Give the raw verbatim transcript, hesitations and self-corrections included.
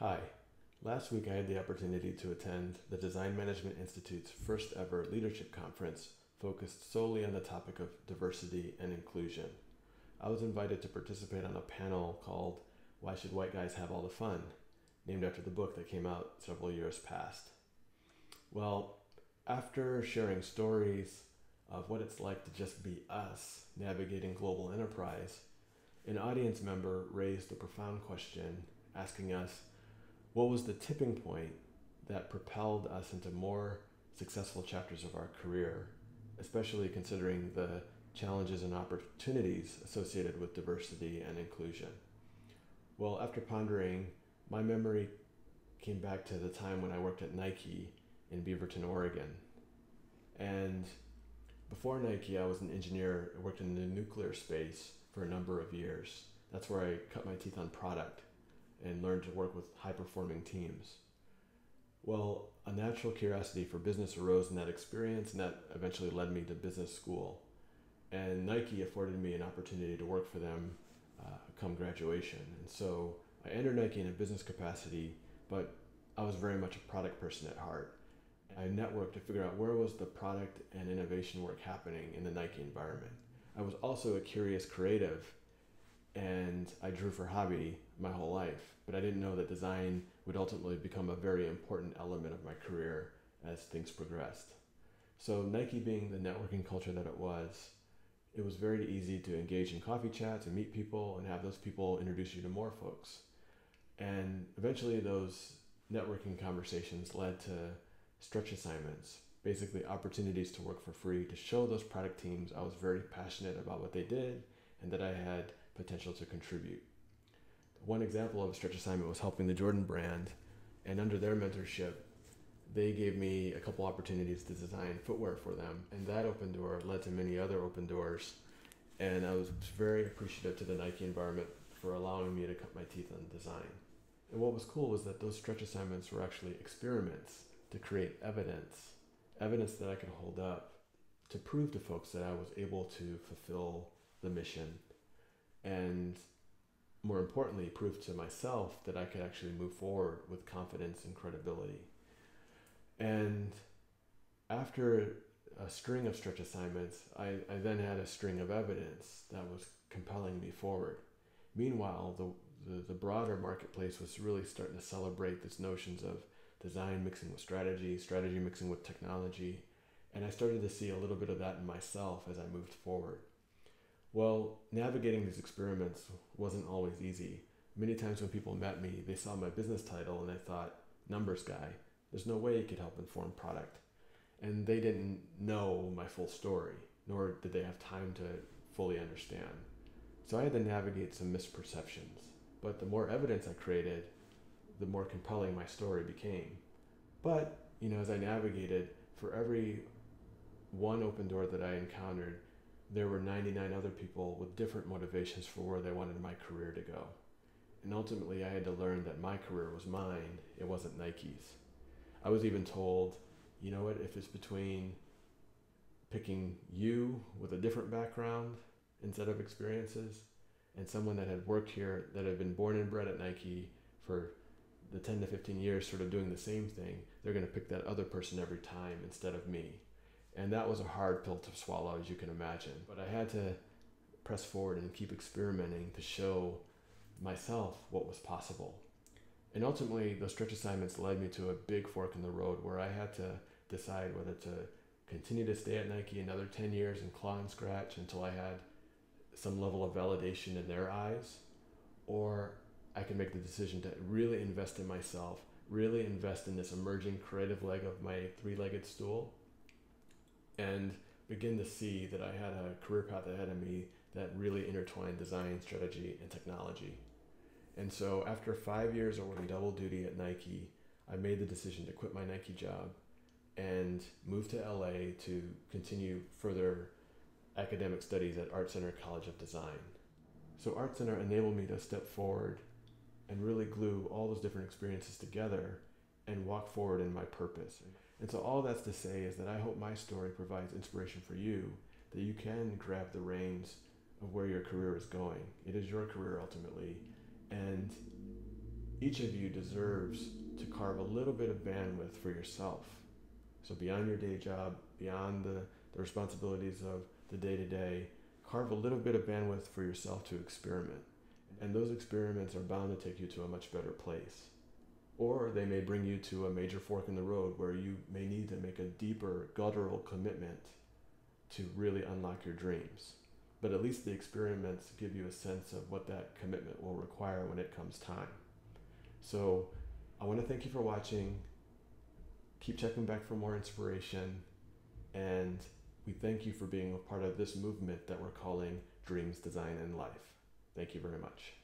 Hi, last week I had the opportunity to attend the Design Management Institute's first ever leadership conference focused solely on the topic of diversity and inclusion. I was invited to participate on a panel called Why Should White Guys Have All the Fun? Named after the book that came out several years past. Well, after sharing stories of what it's like to just be us navigating global enterprise, an audience member raised a profound question asking us, what was the tipping point that propelled us into more successful chapters of our career, especially considering the challenges and opportunities associated with diversity and inclusion? Well, after pondering, my memory came back to the time when I worked at Nike in Beaverton, Oregon. And before Nike, I was an engineer. I worked in the nuclear space for a number of years. That's where I cut my teeth on product and learned to work with high-performing teams. Well, a natural curiosity for business arose in that experience, and that eventually led me to business school. And Nike afforded me an opportunity to work for them uh, come graduation. And so I entered Nike in a business capacity, but I was very much a product person at heart. I networked to figure out where was the product and innovation work happening in the Nike environment. I was also a curious creative, and I drew for hobby my whole life, but I didn't know that design would ultimately become a very important element of my career as things progressed. So Nike being the networking culture that it was, it was very easy to engage in coffee chats and meet people and have those people introduce you to more folks. And eventually those networking conversations led to stretch assignments, basically opportunities to work for free to show those product teams I was very passionate about what they did and that I had potential to contribute. One example of a stretch assignment was helping the Jordan brand, and under their mentorship, they gave me a couple opportunities to design footwear for them, and that open door led to many other open doors, and I was very appreciative to the Nike environment for allowing me to cut my teeth on design. And what was cool was that those stretch assignments were actually experiments to create evidence, evidence that I could hold up to prove to folks that I was able to fulfill the mission, and more importantly, prove to myself that I could actually move forward with confidence and credibility. And after a string of stretch assignments, I, I then had a string of evidence that was compelling me forward. Meanwhile, the, the, the broader marketplace was really starting to celebrate these notions of design mixing with strategy, strategy mixing with technology, and I started to see a little bit of that in myself as I moved forward. Well, navigating these experiments wasn't always easy. Many times when people met me, they saw my business title and they thought, numbers guy, there's no way he could help inform product. And they didn't know my full story, nor did they have time to fully understand. So I had to navigate some misperceptions, but the more evidence I created, the more compelling my story became. But, you know, as I navigated, for every one open door that I encountered, there were ninety-nine other people with different motivations for where they wanted my career to go. And ultimately, I had to learn that my career was mine, it wasn't Nike's. I was even told, you know what, if it's between picking you with a different background and set of experiences and someone that had worked here, that had been born and bred at Nike for the ten to fifteen years sort of doing the same thing, they're going to pick that other person every time instead of me. And that was a hard pill to swallow, as you can imagine. But I had to press forward and keep experimenting to show myself what was possible. And ultimately, those stretch assignments led me to a big fork in the road where I had to decide whether to continue to stay at Nike another ten years and claw and scratch until I had some level of validation in their eyes, or I could make the decision to really invest in myself, really invest in this emerging creative leg of my three-legged stool, and begin to see that I had a career path ahead of me that really intertwined design, strategy, and technology. And so after five years of working double duty at Nike, I made the decision to quit my Nike job and move to L A to continue further academic studies at Art Center College of Design. So Art Center enabled me to step forward and really glue all those different experiences together and walk forward in my purpose. And so all that's to say is that I hope my story provides inspiration for you, that you can grab the reins of where your career is going. It is your career ultimately. And Each of you deserves to carve a little bit of bandwidth for yourself. So beyond your day job, beyond the, the responsibilities of the day-to-day, carve a little bit of bandwidth for yourself to experiment. And those experiments are bound to take you to a much better place. Or they may bring you to a major fork in the road where you may need to make a deeper guttural commitment to really unlock your dreams. But at least the experiments give you a sense of what that commitment will require when it comes time. So I want to thank you for watching. Keep checking back for more inspiration. And we thank you for being a part of this movement that we're calling Dreams, Design, and Life. Thank you very much.